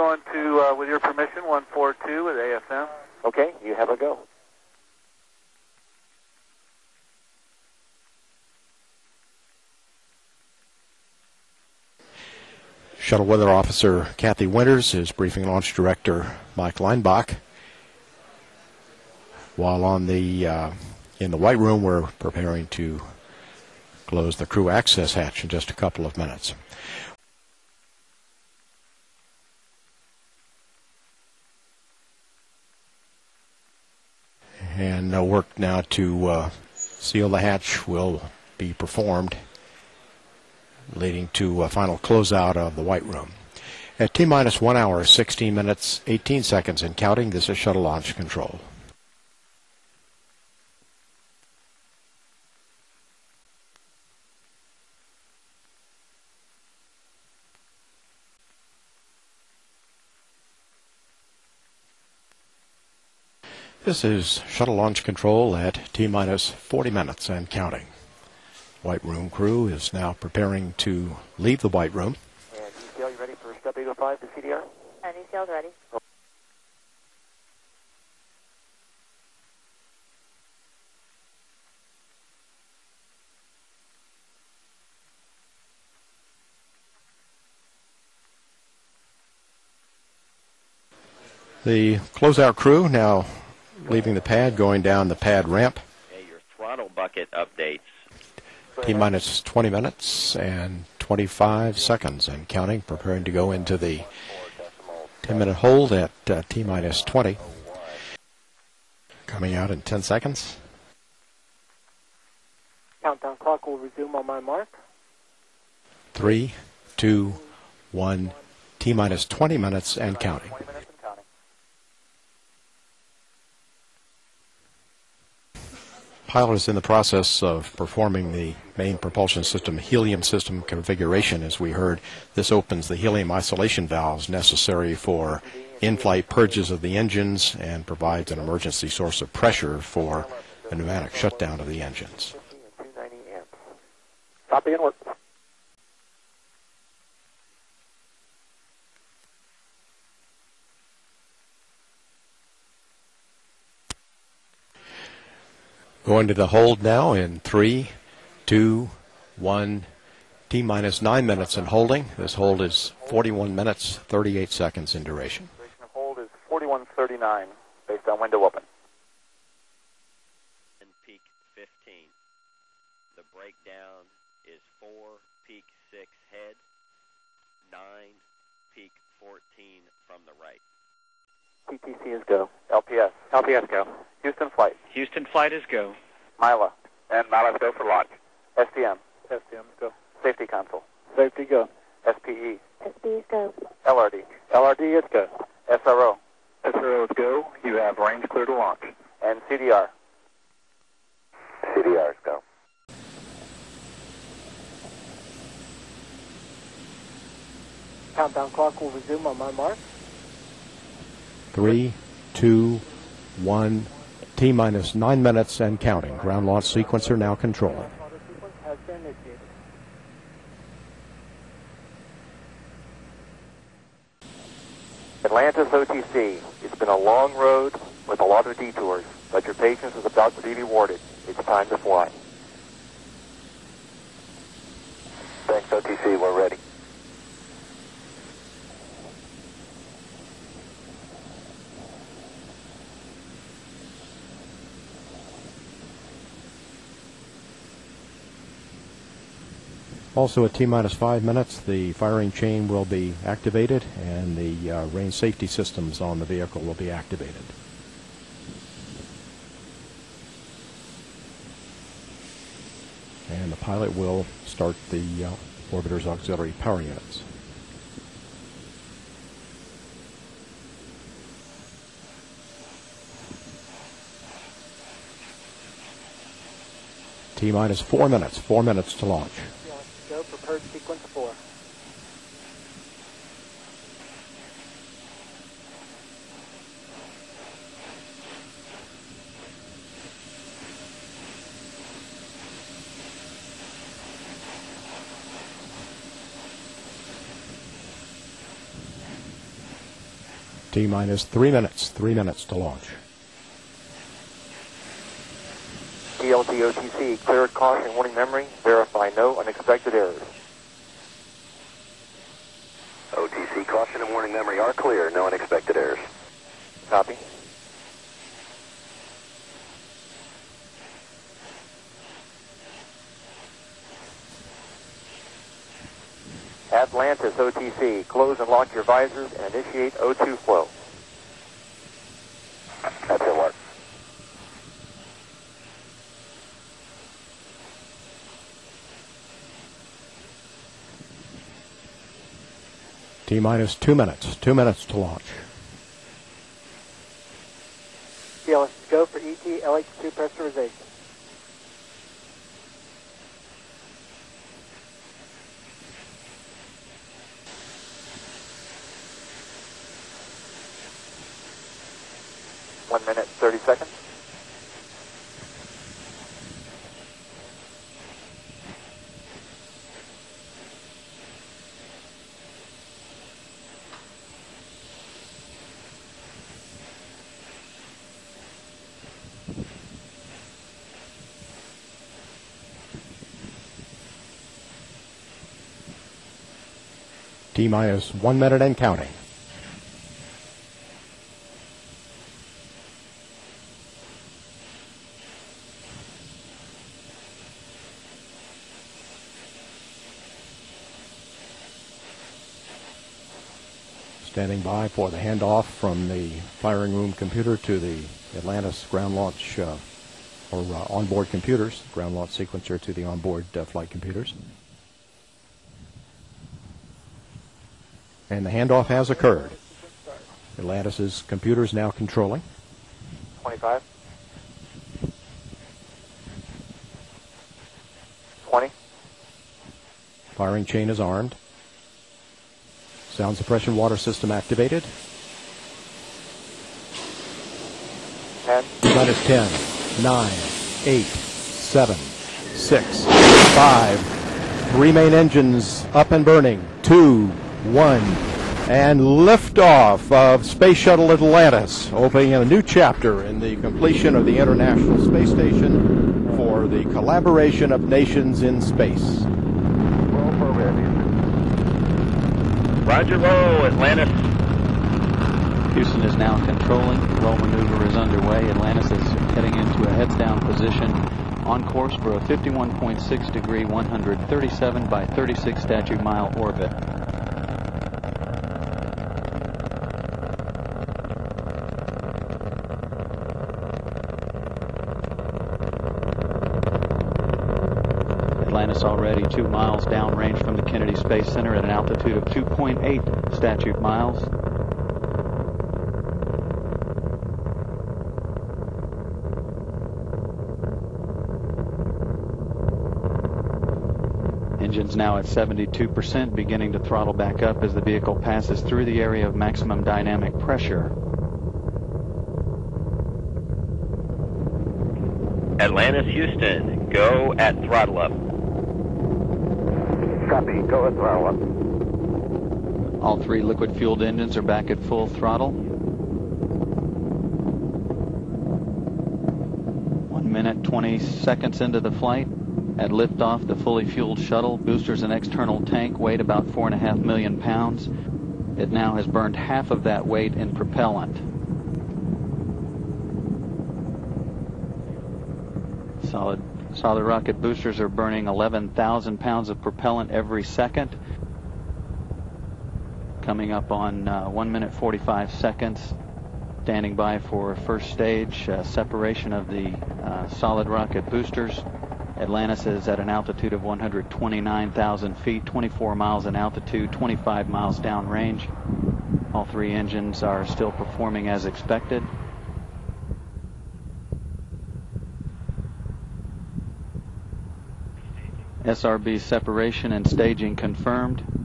going to, with your permission, 142 with AFM. Okay, you have a go. Shuttle Weather Officer Kathy Winters is briefing Launch Director Mike Leinbach. While on the in the White Room, we're preparing to close the crew access hatch in just a couple of minutes. And work now to seal the hatch will be performed, leading to a final closeout of the White Room. At T-minus 1 hour, 16 minutes, 18 seconds and counting, this is Shuttle Launch Control. This is Shuttle Launch Control at T-minus 40 minutes and counting. White Room crew is now preparing to leave the White Room. And ECL, you ready for Step Eagle 5 to CDR? And ECL's ready. The closeout crew now leaving the pad, going down the pad ramp. Hey, your throttle bucket updates. T-minus 20 minutes and 25 seconds and counting, preparing to go into the 10-minute hold at T-minus 20. Coming out in 10 seconds. Countdown clock will resume on my mark. 3, 2, 1, T-minus 20 minutes and counting. Pilot is in the process of performing the main propulsion system helium system configuration. As we heard, this opens the helium isolation valves necessary for in-flight purges of the engines and provides an emergency source of pressure for the pneumatic shutdown of the engines. Copy and work. Going to the hold now in 3, 2, 1, T-minus 9 minutes and holding. This hold is 41 minutes, 38 seconds in duration. Duration of hold is 41:39 based on window open. And peak 15. The breakdown is 4, peak 6 head, 9, peak 14 from the right. PTC is go. LPS. LPS go. Houston flight. Houston flight is go. Mila. And Mila's go for launch. SDM. SDM go. Safety console. Safety go. SPE. SPE is go. LRD. LRD is go. SRO. SRO is go. You have range clear to launch. And CDR. CDR is go. Countdown clock will resume on my mark. 3, 2, 1, T-minus 9 minutes and counting. Ground launch sequencer now controlling. Atlantis OTC, it's been a long road with a lot of detours, but your patience is about to be rewarded. It's time to fly. Thanks OTC, we're ready. Also at T-minus 5 minutes, the firing chain will be activated and the range safety systems on the vehicle will be activated. And the pilot will start the orbiter's auxiliary power units. T-minus 4 minutes, 4 minutes to launch. Prepared sequence 4. T minus 3 minutes. 3 minutes to launch. ELTOTC, clear caution, warning memory, verify no unexpected errors. OTC, caution and warning memory are clear, no unexpected errors. Copy. Atlantis, OTC, close and lock your visors and initiate O2 flow. That's it, Lark. T minus 2 minutes. 2 minutes to launch. TLS, go for ET LH2 pressurization. T minus 1 minute and counting. Standing by for the handoff from the firing room computer to the Atlantis ground launch onboard computers, ground launch sequencer to the onboard flight computers. And the handoff has occurred. Atlantis' computer is now controlling. 25. 20. Firing chain is armed. Sound suppression water system activated. 10. That is 10, 9, 8, 7, 6, 5. Three main engines up and burning. 2, 1, and liftoff of Space Shuttle Atlantis, opening a new chapter in the completion of the International Space Station for the collaboration of nations in space. Roger, roll, Atlantis. Houston is now controlling. Roll maneuver is underway. Atlantis is heading into a heads-down position on course for a 51.6 degree, 137 by 36 statute mile orbit. Atlantis already 2 miles downrange from the Kennedy Space Center at an altitude of 2.8 statute miles. Engines now at 72%, beginning to throttle back up as the vehicle passes through the area of maximum dynamic pressure. Atlantis, Houston, go at throttle up. Copy, go at throttle up. All three liquid-fueled engines are back at full throttle. 1 minute, 20 seconds into the flight. At liftoff, the fully fueled shuttle, boosters and external tank, weighed about 4.5 million pounds. It now has burned half of that weight in propellant. Solid rocket boosters are burning 11,000 pounds of propellant every second. Coming up on 1 minute 45 seconds, standing by for first stage separation of the solid rocket boosters. Atlantis is at an altitude of 129,000 feet, 24 miles in altitude, 25 miles downrange. All three engines are still performing as expected. SRB separation and staging confirmed.